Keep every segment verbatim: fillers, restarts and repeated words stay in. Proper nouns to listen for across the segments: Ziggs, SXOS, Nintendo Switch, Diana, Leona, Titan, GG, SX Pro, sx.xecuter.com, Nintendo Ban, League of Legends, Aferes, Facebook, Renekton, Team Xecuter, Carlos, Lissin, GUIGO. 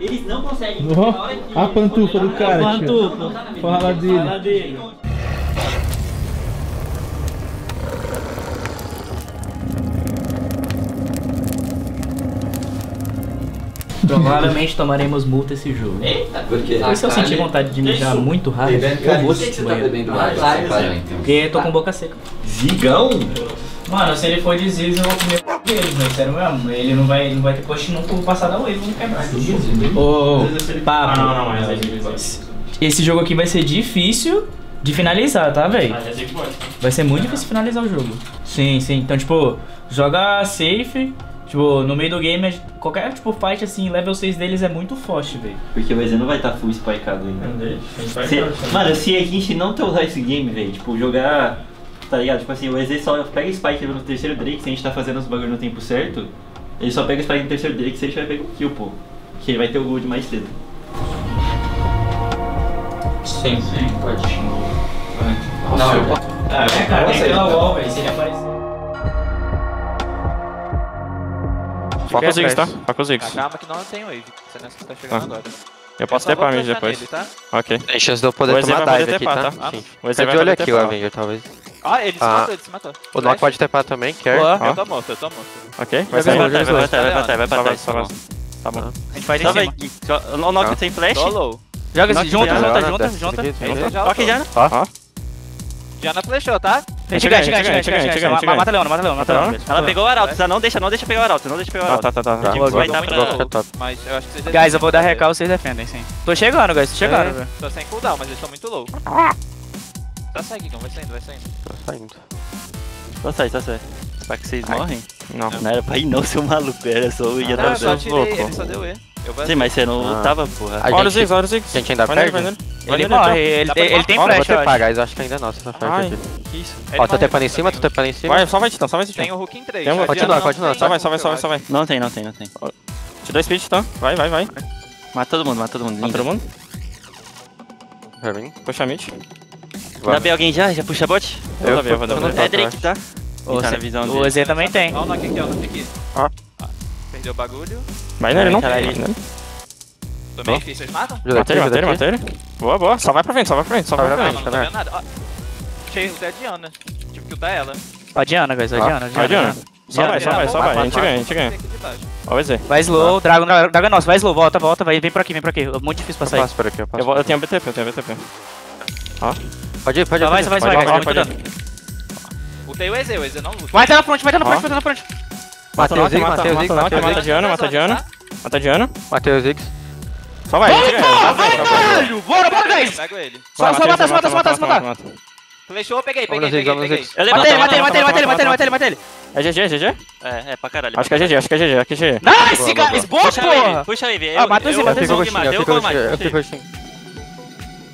Eles não conseguem. Oh, a pantufa do cara, a pantufa. Fala dele. Fala dele. Provavelmente tomaremos multa esse jogo. Eita, porque se eu sentir vontade de mijar muito rápido, eu vou se banheiro. Porque eu tô com boca seca. Zigão? Mano, se ele for de Ziz, eu vou comer com ele, meu, sério mesmo. Ele não vai, não vai ter coxa não por passar da wave, não quebrar. Ô, papo. Não, não, mas é difícil. Esse jogo aqui vai ser difícil de finalizar, tá, velho? Vai ser muito difícil finalizar o jogo. Sim, sim. Então, tipo, joga safe. Tipo, no meio do game, qualquer tipo fight assim, level seis deles é muito forte, velho. Porque o E Z não vai estar tá full spikeado ainda. Não deixa, se, mano, se a gente não tá usar esse game, velho, tipo, jogar, tá ligado? Tipo assim, o E Z só pega spike no terceiro Drake, se a gente tá fazendo os bagulho no tempo certo, ele só pega spike no terceiro Drake, se a gente vai pegar o kill, pô. Que ele vai ter o gold mais cedo. Sim, sim, pode. Não, não eu posso. Ah, é, cara, tem que ir na wall, velho, se ele aparecer. Foca os X, tá? Foca os X. Calma que não tem wave. Você não está chegando ah. agora. Eu posso tepar mid depois. Nele, tá? Ok. Tem chance de eu poder tomar dive aqui, tapar, tá? tá? Ah, tá de olho aqui o Avenger, talvez. Ah, ele se ah. matou, ele se matou. O Nock pode tepar também, quer. Ah. Eu tô morto, eu tô morto. Ok, vai sair. Vai bater, vai bater, vai bater. Tá bom. A gente vai em cima. O Nock tem flash. Joga junto, junta, junta, junta. Toque já, né? Ó. Diana flechou, tá? Chega, chega, chega, chega, chega. Mata a Leona, mata a Leona, mata a Leona. Ela pegou o Arauto, não deixa, não deixa pegar o Arauto, não deixa pegar o Arauto. Tá, tá, tá, tá. Guys, eu vou dar recal, vocês defendem, sim. Tô chegando, guys, tô chegando, velho. Tô sem cooldown, mas eles estão muito low. Tá saindo, vai saindo, vai saindo. Tô saindo. Tô saindo, tá saindo. Será que vocês morrem? Não. Não era pra ir não, seu maluco, era só eu ia dar o dano. Ele só deu E. Sim, mas você não tava, porra. Olha os X, olha os X. A gente ainda perde? Ele, ele morre, ele, ele, ele tem flash, eu vou tepar, guys, acho que ainda não, essa flash aqui. Que isso? Ó, tô tepando em cima, tô tepando em cima. Vai, só vai, Titão, só vai, Titão. Tem o Hulk em três. Tem um... Continua, continua. Só vai, só vai, só vai, só vai. Não tem, não tem, não tem. Te dou speed, Titão. Vai, vai, vai. Mata todo mundo, mata todo mundo. Mata todo mundo. Puxa a mid. Dá B alguém já? Já puxa bot? Eu vou dar B, eu vou dar B. É Drake, tá? O E Z também tem. Ó o Nock aqui, ó o Nock aqui. Ó. Perdeu o bagulho. Vai nele, não? Tô meio difícil, eles matam? Matei ele, matei ele, matei ele. Boa, boa. Só vai pra frente, só vai pra frente, só vai pra frente. Não, não, não tá nada. Cheio da Diana. Tive que ultar ela. Ó a Diana, guys, ó a Diana. Ó a Diana. Só vai, só vai, só vai. A gente ganha, a gente ganha. Ó o E Z. Vai slow, Dragon, Dragon é nosso. Vai slow, volta, volta, vai. Vem pra aqui, vem pra aqui. É muito difícil pra sair. Eu passo por aqui, eu passo. Eu tenho B T P, eu tenho B T P. Ó. Pode ir, pode ir. Só vai, só vai, só vai. Ultei o E Z, o E Z não luta. Vai até na frente, vai até na frente, vai até na frente. Matei o Ziggs, matei o Ziggs, mata a Diana, mata a Diana. Mata a Diana. Matei o Ziggs. Só vai, vai, vai, vai, caralho! Bora, bora, guys! Pega ele. Só, só mata, só mata, só mata, só mata. Flechou, peguei, peguei, peguei, peguei. Matei ele, matei ele, matei ele, matei ele, matei ele, matei ele, matei ele. É G G, é G G? É, é pra caralho. Acho que é G G, acho que é G G, aqui é G G. Nice, guys! Boa, porra! Puxa aí, velho. Ah, mata esse, mata esse. Eu fico coxinha, eu fico coxinha.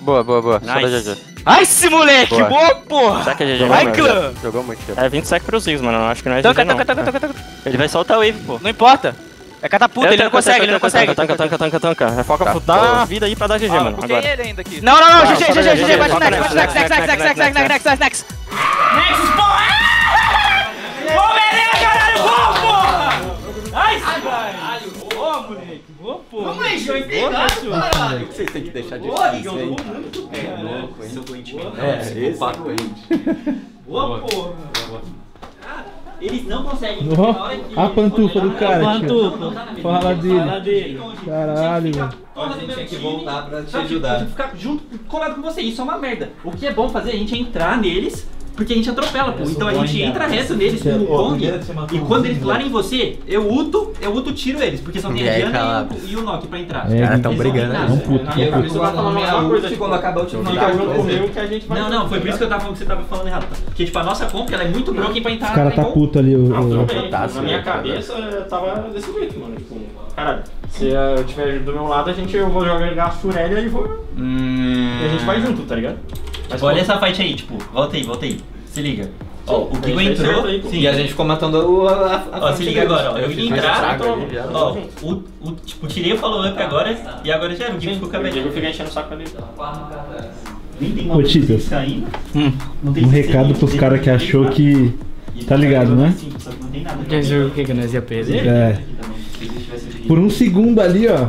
Boa, boa, boa. Só da G G. Nice, moleque! Boa, porra! Será que é G G? Vai, clã! Jogou muito. É vinte sec pro Ziggs, mano. Acho que não é G G, não. Toca, toca, toca, toca. Ele vai soltar o wave, pô. Não importa. É catapulta, ele não consegue, ele não consegue. Tanca, tanca, tanca, tanca. Foca, dá a vida aí pra dar G G, mano. Tem ele ainda aqui. Não, não, não, G G, G G, G G, bate o Nex, bate o Nex, Nex, Nex, Nex, Nex, Nex, Nex, Nex. Nexus, porra! Ô, beleza, caralho, bom, porra! Ai, caralho, boa, moleque, boa, porra. Vamos aí, João, entregado, caralho. O que vocês têm que deixar de fazer isso aí? É louco, hein? Seu doente mesmo. É, esse doente. Boa, porra. Eles não conseguem. Oh, a pantufa do cara. A pantufa. Fala dele. Fala dele. Caralho, mano. A gente tem que voltar pra te ajudar. Tem que ficar junto, colado com você. Isso é uma merda. O que é bom fazer é a gente entrar neles, porque a gente atropela, pô. Então a gente entra reto neles com o Kong. E quando eles pularem em você, eu uto, eu uto tiro eles. Porque só tem a Diana e o Nock pra entrar. Os caras tão brigando. Não, não, foi por isso que eu tava falando que você tava falando errado. Porque, tipo, a nossa comp ela é muito broken pra entrar. Os caras tá puto ali. Na minha cabeça, eu tava desse jeito, mano. Tipo, caralho, se eu tiver do meu lado, a gente eu vou jogar a Surelia e vou. E a gente vai junto, tá ligado? Tipo, olha essa fight aí, tipo, volta aí, volta aí, se liga. Ó, o Kigo entrou, aí, sim. E a gente ficou matando o, a, a ó, se liga agora, ó, eu ia entrar, tô, ó, o, o, tipo, tirei o follow up agora, tá. E agora já era, o Kigo ficou cabelo. O Kigo fica enchendo o saco ali. Nem tem uma coisa caindo. Hum, não tem um recado pros caras cara que achou que, tá ligado, né? Sim, só que não tem nada. Já viu o que que nós ia perder? É, por um segundo ali, ó.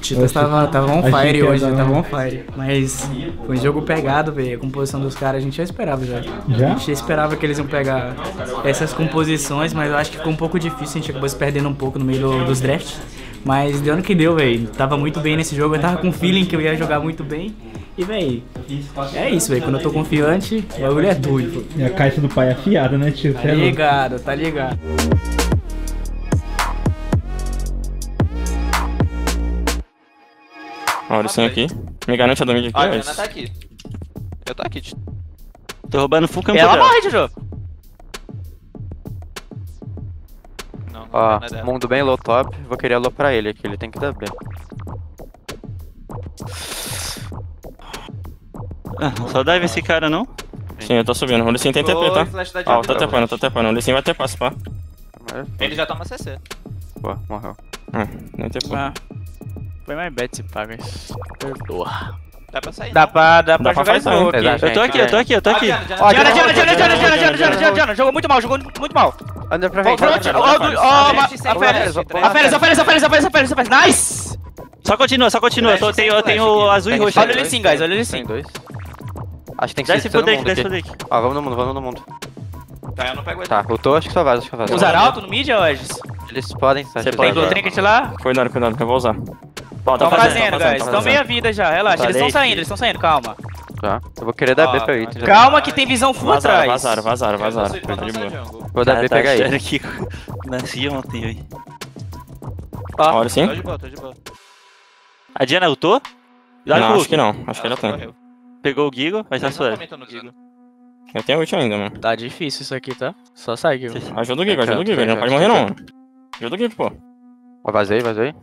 Tito tava, tava on fire hoje, né? Tava on fire. Mas foi um jogo pegado, velho. A composição dos caras a gente já esperava já. já. A gente já esperava que eles iam pegar essas composições, mas eu acho que ficou um pouco difícil, a gente acabou se perdendo um pouco no meio do, dos drafts. Mas deu no que deu, velho. Tava muito bem nesse jogo, eu tava com o feeling que eu ia jogar muito bem. E, véi, é isso, véi. Quando eu tô confiante, o bagulho é doido. E a caixa do pai é afiada, né, tio? Tá ligado, tá ligado. Olha o sonho aqui. Me garante a domínio aqui. Olha, a Ana tá aqui. Eu tô aqui, tio. Tô roubando full campo dela. Ela morre, tio. Não, não. Ó, não é mundo bem low top. Vou querer low pra ele aqui. Ele tem que dar B. Ah, só dive esse cara, não? Sim, eu tô subindo. O Lissin tem T P, tá? Ó, oh, tá tapando, tá tapando. O Lissin vai ter passo, pá. Ele já toma C C. Pô, morreu. Ah, nem tepou. Ah, foi mais bad se paga. Perdoa. Dá pra sair. Dá pra, dá pra, dá pra jogar um. Eu tô aqui, eu tô aqui, eu tô aqui. Ó, Diana, Diana, Diana, Diana, Diana, Diana, Diana, Diana, Diana. Jogou muito mal, jogou muito mal. Anda pra ver. Ó, a Férias, a Férias, a Férias, a Férias, a Férias, a Férias. Nice! Só continua, só continua. Eu tenho azul e roxo. Olha o Lissin, guys, olha o Lissin. Acho que tem que ser todo mundo aqui. Ó, vamos no mundo, vamos no mundo. Tá, eu não pego ele. Tá, lutou, acho que só vaza, acho que só vaza. Usar alto no mid, Edges? Eles podem sair. Você pegou o trinket lá? Cuidado, cuidado, que eu vou usar. Tão fazendo, guys. Tão meia vida já, relaxa. Eles estão saindo, eles estão saindo, calma. Tá, eu vou querer dar B pra ele. Calma que tem visão full atrás. Vazaram, vazaram, vazaram. Vou dar B e pegar ele. Nasci ontem, aí. Tá. Olha sim. Tô de boa, tô de boa. A Diana lutou? Não, acho que não. Acho que ela tem. Pegou o Gigo, mas já sou eu. Eu tenho ult ainda, mano. Tá difícil isso aqui, tá? Só sai, Gigo. Ajuda o Gigo, ajuda o Gigo, ele não pode morrer não, mano. Ajuda o Gigo, pô. Ó, vazei, vazei.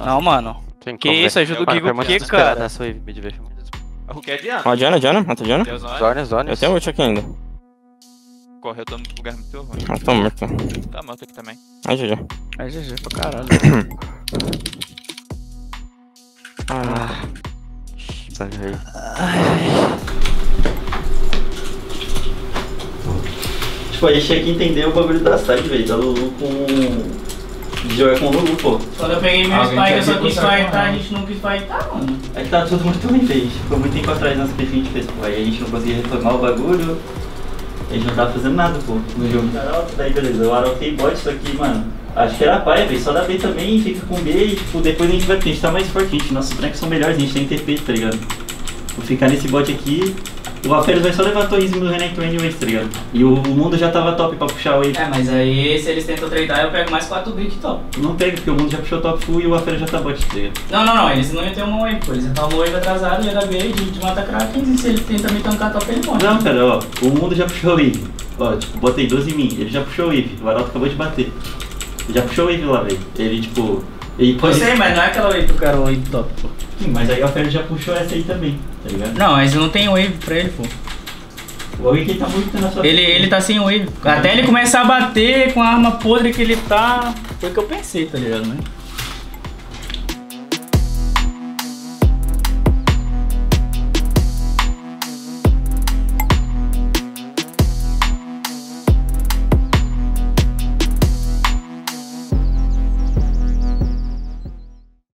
Não, mano. Que isso, ajuda o Gigo o quê, cara? O que é Diana? Ó, Diana, Diana, mata Diana. Zone, zone. Eu tenho ult aqui ainda. Corre, eu tô no lugar muito ruim. Eu tô morto. Tá morto aqui também. Ai, G G. Ai, G G, pra caralho. Ah... Tipo, aí achei que entender o bagulho da side, velho, da Lulu com... de jogar com o Lulu, pô. Quando eu peguei meu spike, eu só quis fightar, a gente não quis fightar, mano. É que tá todo mundo também fez, ficou muito tempo atrás nessa que a gente fez, pô, aí a gente não conseguia retomar o bagulho, a gente não tava fazendo nada, pô, no jogo. Daí beleza, eu arotei bot isso aqui, mano. Acho que era pai, velho, só dá B também, fica com B e tipo, depois a gente vai, a gente tá mais forte, gente, nossos brancos são melhores, a gente tem T P, tá ligado? Vou ficar nesse bot aqui, o Aferes vai só levar a torrezinha do Renekton anyways, tá ligado? E o, o mundo já tava top pra puxar o wave. É, mas aí se eles tentam treinar eu pego mais quatro B que top. Não pego, porque o mundo já puxou top full e o Aferes já tá bot, tá ligado? Não, não, não, eles não iam ter uma wave, pô, eles iam ter uma wave atrasada, ia dar B, a gente mata Kraken e se ele tenta me tancar top ele morre. Não, cara, ó, o mundo já puxou o wave, ó, tipo, botei doze em mim, ele já puxou o wave, o Arauto acabou de bater. Já puxou o wave lá, velho. Ele tipo. Ele pode... Eu sei, mas não é aquela wave pro cara wave top, pô. Sim, mas aí o Aferes já puxou essa aí também, tá ligado? Não, mas não tem wave pra ele, pô. O wave que ele tá muito na sua. Ele, ele tá sem wave. Até ele começar a bater com a arma podre que ele tá. Foi o que eu pensei, tá ligado, né?